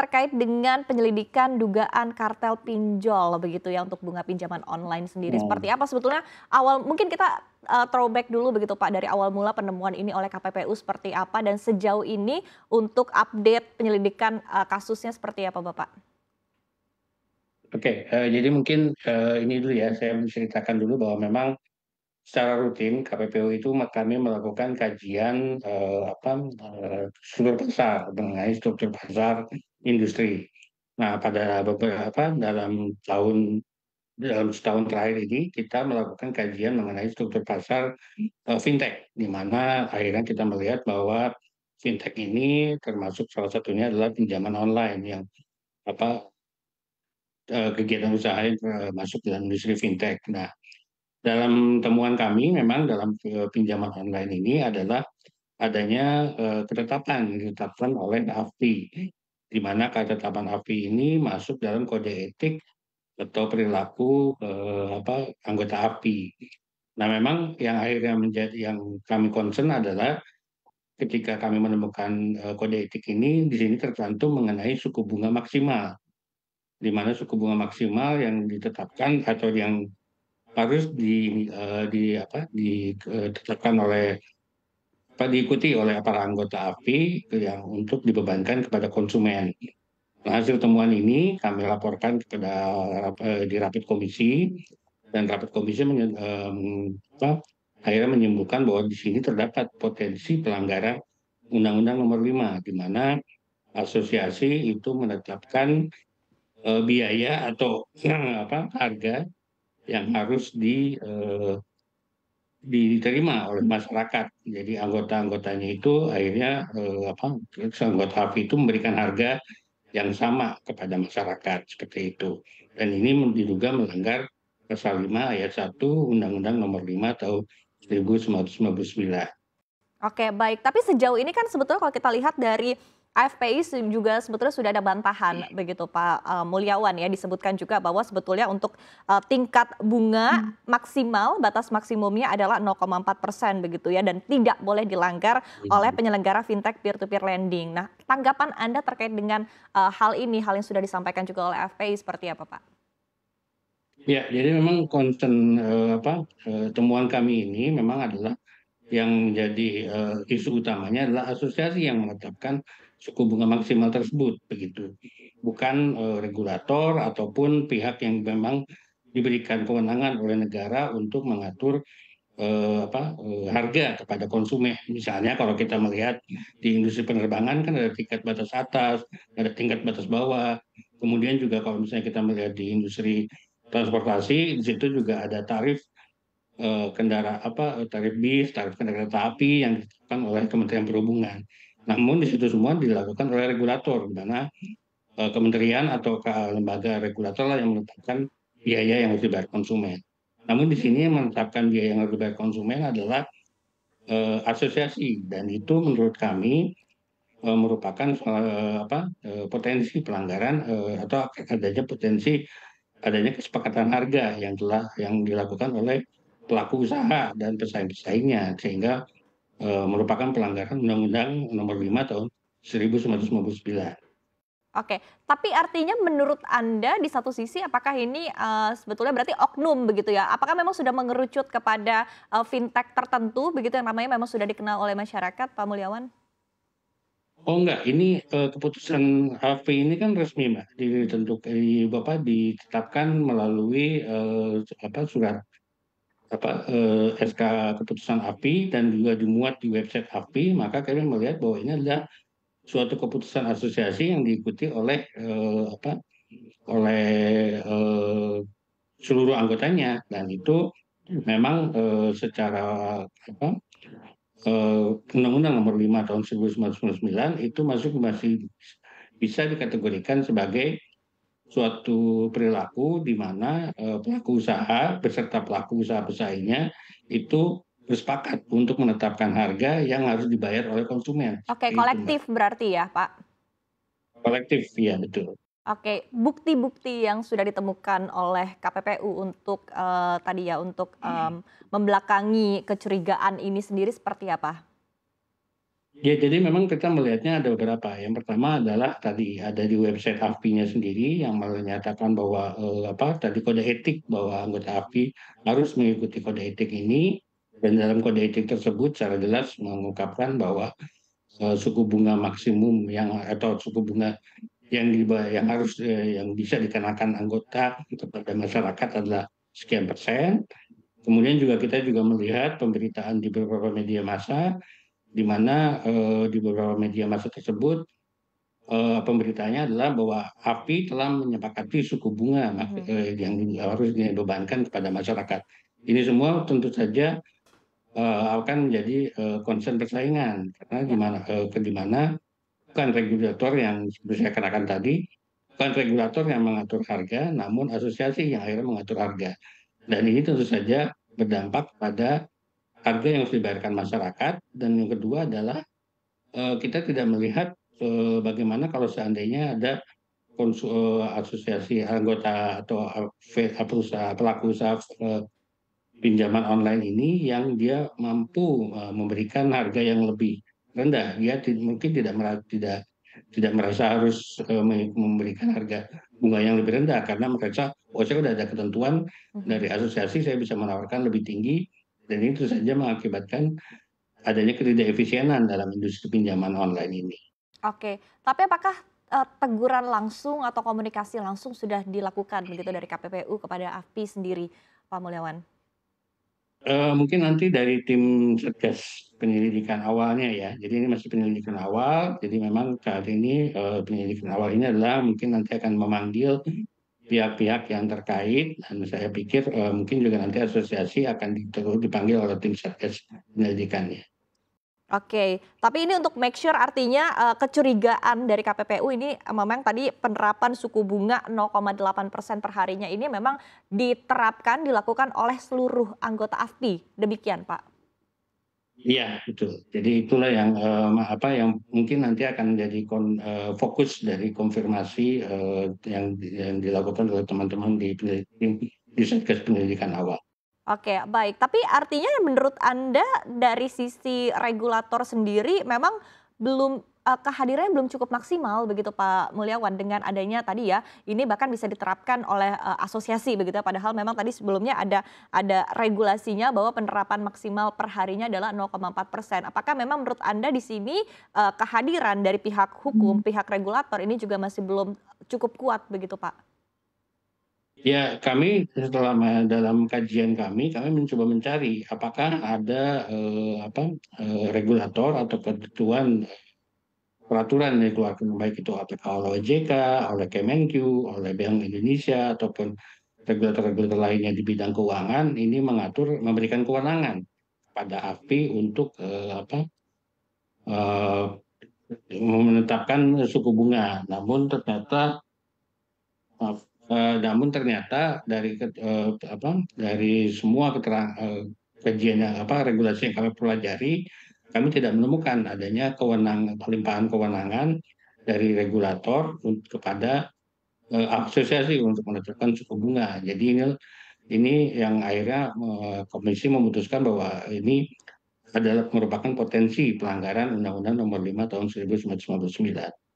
terkait dengan penyelidikan dugaan kartel pinjol begitu ya untuk bunga pinjaman online sendiri. Seperti apa sebetulnya awal, mungkin kita throwback dulu begitu Pak, dari awal mula penemuan ini oleh KPPU seperti apa dan sejauh ini untuk update penyelidikan kasusnya seperti apa Bapak? Oke, jadi mungkin ini dulu ya, saya menceritakan dulu bahwa memang secara rutin KPPU itu kami melakukan kajian seluruh pasar, mengenai struktur pasar industri. Nah, pada beberapa dalam setahun terakhir ini kita melakukan kajian mengenai struktur pasar fintech, di mana akhirnya kita melihat bahwa fintech ini termasuk salah satunya adalah pinjaman online yang kegiatan usaha yang masuk dalam industri fintech. Nah, dalam temuan kami memang dalam pinjaman online ini adalah adanya ketetapan oleh AFPI, di mana ketetapan AFPI ini masuk dalam kode etik atau perilaku anggota AFPI. Nah, memang yang akhirnya menjadi yang kami concern adalah ketika kami menemukan kode etik ini, di sini tercantum mengenai suku bunga maksimal, di mana suku bunga maksimal yang ditetapkan atau yang harus ditetapkan oleh diikuti oleh para anggota AFPI yang untuk dibebankan kepada konsumen. Nah, hasil temuan ini kami laporkan kepada di Rapid Komisi, dan Rapid Komisi akhirnya menyimpulkan bahwa di sini terdapat potensi pelanggaran Undang-Undang Nomor 5, di mana asosiasi itu menetapkan biaya atau harga yang harus diterima oleh masyarakat. Jadi anggota-anggotanya itu akhirnya anggota AFPI itu memberikan harga yang sama kepada masyarakat seperti itu. Dan ini diduga melanggar pasal 5 ayat 1 Undang-Undang Nomor 5 tahun 1999. Oke, baik. Tapi sejauh ini kan sebetulnya kalau kita lihat dari AFPI juga sebetulnya sudah ada bantahan begitu Pak Mulyawan ya, disebutkan juga bahwa sebetulnya untuk tingkat bunga maksimal, batas maksimumnya adalah 0,4% begitu ya, dan tidak boleh dilanggar oleh penyelenggara fintech peer-to-peer lending. Nah, tanggapan Anda terkait dengan hal ini, hal yang sudah disampaikan juga oleh AFPI seperti apa Pak? Ya, jadi memang concern temuan kami ini memang adalah yang menjadi isu utamanya adalah asosiasi yang menetapkan suku bunga maksimal tersebut begitu, bukan regulator ataupun pihak yang memang diberikan kewenangan oleh negara untuk mengatur harga kepada konsumen. Misalnya kalau kita melihat di industri penerbangan kan ada tingkat batas atas, ada tingkat batas bawah. Kemudian juga kalau misalnya kita melihat di industri transportasi, di situ juga ada tarif tarif bis, tarif kereta api yang ditetapkan oleh Kementerian Perhubungan. Namun di situ semua dilakukan oleh regulator, di mana kementerian atau lembaga regulator lah yang menetapkan biaya yang harus dibayar konsumen. Namun di sini yang menetapkan biaya yang harus dibayar konsumen adalah asosiasi, dan itu menurut kami merupakan potensi pelanggaran atau adanya potensi adanya kesepakatan harga yang dilakukan oleh pelaku usaha dan pesaing-pesaingnya, sehingga merupakan pelanggaran Undang-Undang Nomor 5 tahun 1999. Oke, tapi artinya menurut Anda di satu sisi apakah ini sebetulnya berarti oknum begitu ya? Apakah memang sudah mengerucut kepada fintech tertentu begitu yang namanya memang sudah dikenal oleh masyarakat, Pak Mulyawan? Oh enggak, ini keputusan AFPI ini kan resmi Mbak, ditetapkan melalui SK keputusan AFPI dan juga dimuat di website AFPI. Maka kami melihat bahwa ini adalah suatu keputusan asosiasi yang diikuti oleh seluruh anggotanya, dan itu memang secara Undang-Undang Nomor 5 tahun 1999 itu masih bisa dikategorikan sebagai suatu perilaku di mana pelaku usaha beserta pelaku usaha pesaingnya itu bersepakat untuk menetapkan harga yang harus dibayar oleh konsumen. Oke, kolektif berarti ya, Pak? Kolektif, ya betul. Oke, bukti-bukti yang sudah ditemukan oleh KPPU untuk membelakangi kecurigaan ini sendiri seperti apa? Ya, jadi memang kita melihatnya ada beberapa. Yang pertama adalah tadi ada di website AFPI-nya sendiri yang menyatakan bahwa tadi kode etik bahwa anggota AFPI harus mengikuti kode etik ini, dan dalam kode etik tersebut secara jelas mengungkapkan bahwa suku bunga maksimum yang atau suku bunga yang harus yang bisa dikenakan anggota kepada masyarakat adalah sekian persen. Kemudian juga kita juga melihat pemberitaan di beberapa media massa, di mana di beberapa media massa tersebut pemberitaannya adalah bahwa AFPI telah menyepakati suku bunga yang harus dibebankan kepada masyarakat. Ini semua tentu saja akan menjadi concern persaingan, karena di mana bukan regulator yang seperti saya katakan tadi, bukan regulator yang mengatur harga, namun asosiasi yang akhirnya mengatur harga. Dan ini tentu saja berdampak pada harga yang harus dibayarkan masyarakat. Dan yang kedua adalah kita tidak melihat bagaimana kalau seandainya ada asosiasi anggota atau pelaku usaha pinjaman online ini yang dia mampu memberikan harga yang lebih rendah. Dia mungkin tidak merasa harus memberikan harga bunga yang lebih rendah, karena merasa saya sudah ada ketentuan dari asosiasi, saya bisa menawarkan lebih tinggi. Dan itu saja mengakibatkan adanya ketidakefisienan dalam industri pinjaman online ini. Oke, tapi apakah teguran langsung atau komunikasi langsung sudah dilakukan begitu dari KPPU kepada AFPI sendiri, Pak Mulyawan? Mungkin nanti dari tim Satgas penyelidikan awalnya ya. Jadi ini masih penyelidikan awal, jadi memang saat ini penyelidikan awal ini adalah mungkin nanti akan memanggil pihak-pihak yang terkait, dan saya pikir mungkin juga nanti asosiasi akan terus dipanggil oleh tim Satgas penyelidikannya. Oke, tapi ini untuk make sure artinya kecurigaan dari KPPU ini memang tadi penerapan suku bunga 0,8% perharinya ini memang diterapkan, dilakukan oleh seluruh anggota AFPI, demikian Pak? Iya, betul. Jadi itulah yang yang mungkin nanti akan menjadi fokus dari konfirmasi yang dilakukan oleh teman-teman di Satgas penyelidikan awal. Oke, baik. Tapi artinya menurut Anda dari sisi regulator sendiri memang belum kehadirannya belum cukup maksimal begitu Pak Mulyawan, dengan adanya tadi ya ini bahkan bisa diterapkan oleh asosiasi begitu, padahal memang tadi sebelumnya ada regulasinya bahwa penerapan maksimal perharinya adalah 0,4%. Apakah memang menurut Anda di sini kehadiran dari pihak hukum, pihak regulator ini juga masih belum cukup kuat begitu Pak? Ya, kami setelah dalam kajian kami mencoba mencari apakah ada regulator atau peraturan yang dikeluarkan, baik itu oleh OJK, oleh Kemenkeu, oleh Bank Indonesia, ataupun regulator-regulator lainnya di bidang keuangan, ini mengatur, memberikan kewenangan pada AFPI untuk menetapkan suku bunga. Namun ternyata dari semua kajian regulasi yang kami pelajari, kami tidak menemukan adanya pelimpahan kewenangan dari regulator kepada asosiasi untuk menentukan suku bunga. Jadi ini yang akhirnya Komisi memutuskan bahwa ini adalah merupakan potensi pelanggaran Undang-Undang Nomor 5 Tahun 1999.